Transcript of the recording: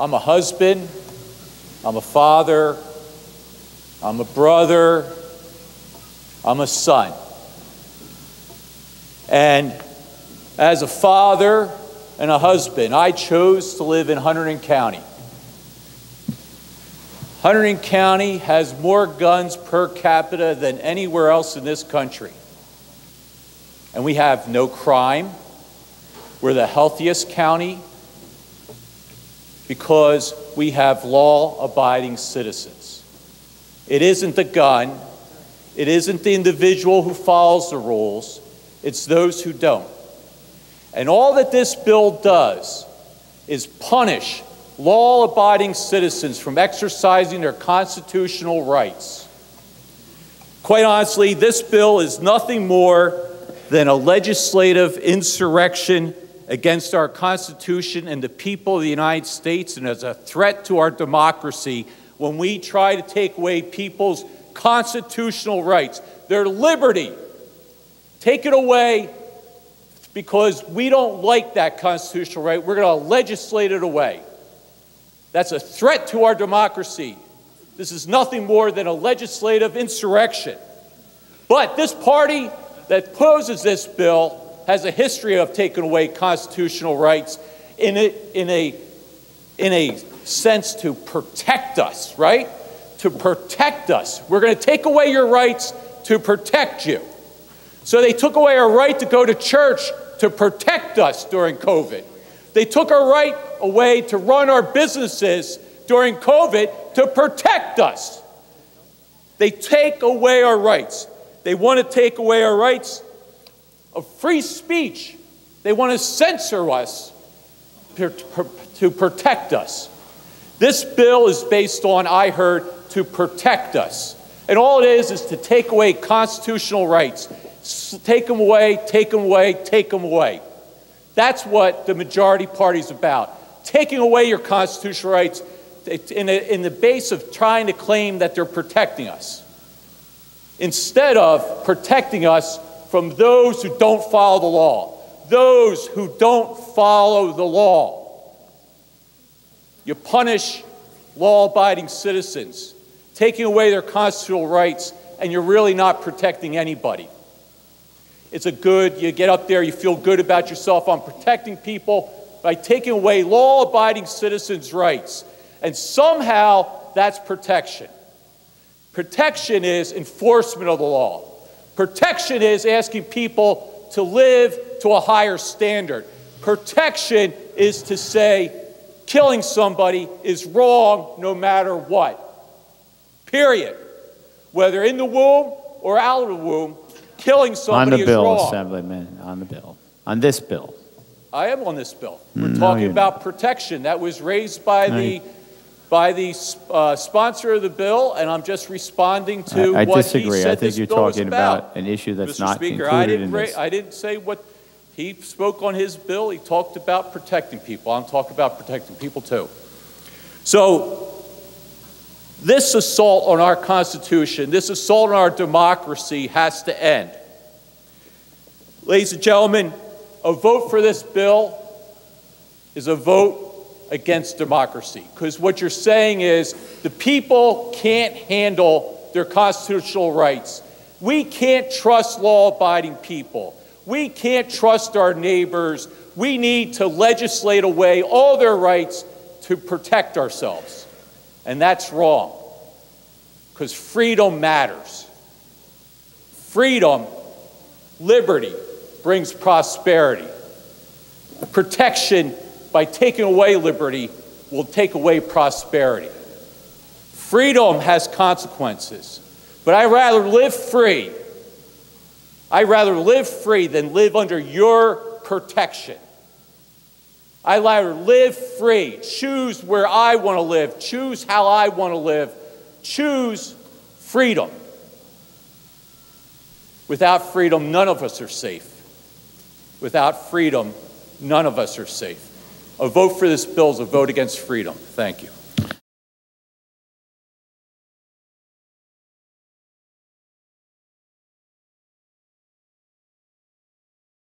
I'm a husband, I'm a father, I'm a brother, I'm a son. And as a father and a husband, I chose to live in Hunterdon County. Hunterdon County has more guns per capita than anywhere else in this country. And we have no crime. We're the healthiest county because we have law-abiding citizens. It isn't the gun. It isn't the individual who follows the rules. It's those who don't. And all that this bill does is punish law-abiding citizens from exercising their constitutional rights. Quite honestly, this bill is nothing more than a legislative insurrection against our Constitution and the people of the United States, and as a threat to our democracy when we try to take away people's constitutional rights, their liberty. Take it away because we don't like that constitutional right. We're going to legislate it away. That's a threat to our democracy. This is nothing more than a legislative insurrection. But this party that opposes this bill has a history of taking away constitutional rights in a sense to protect us, right? To protect us. We're going to take away your rights to protect you. So they took away our right to go to church to protect us during COVID. They took our right away to run our businesses during COVID to protect us. They take away our rights. They want to take away our rights of free speech. They want to censor us to protect us. This bill is based on, I heard, to protect us. And all it is to take away constitutional rights. Take them away, take them away, take them away. That's what the majority party is about. Taking away your constitutional rights in the base of trying to claim that they're protecting us, instead of protecting us from those who don't follow the law. Those who don't follow the law. You punish law-abiding citizens, taking away their constitutional rights, and you're really not protecting anybody. It's a good, you get up there, you feel good about yourself on protecting people by taking away law-abiding citizens' rights. And somehow, that's protection. Protection is enforcement of the law. Protection is asking people to live to a higher standard. Protection is to say, killing somebody is wrong no matter what. Period. Whether in the womb or out of the womb, killing somebody is wrong. On the bill, Assemblyman, on the bill. On this bill. I am on this bill. We're talking about protection. That was raised by the sponsor of the bill, and I'm just responding to what he said. I disagree. I think you're talking about an issue that's not included in this. I didn't say what he spoke on his bill. He talked about protecting people. I'm talking about protecting people too. So this assault on our Constitution, this assault on our democracy has to end. Ladies and gentlemen, a vote for this bill is a vote against democracy, because what you're saying is the people can't handle their constitutional rights. We can't trust law-abiding people. We can't trust our neighbors. We need to legislate away all their rights to protect ourselves. And that's wrong, because freedom matters. Freedom, liberty brings prosperity. Protection by taking away liberty will take away prosperity. Freedom has consequences, but I'd rather live free. I'd rather live free than live under your protection. I'd rather live free, choose where I want to live, choose how I want to live, choose freedom. Without freedom, none of us are safe. Without freedom, none of us are safe. A vote for this bill is a vote against freedom. Thank you.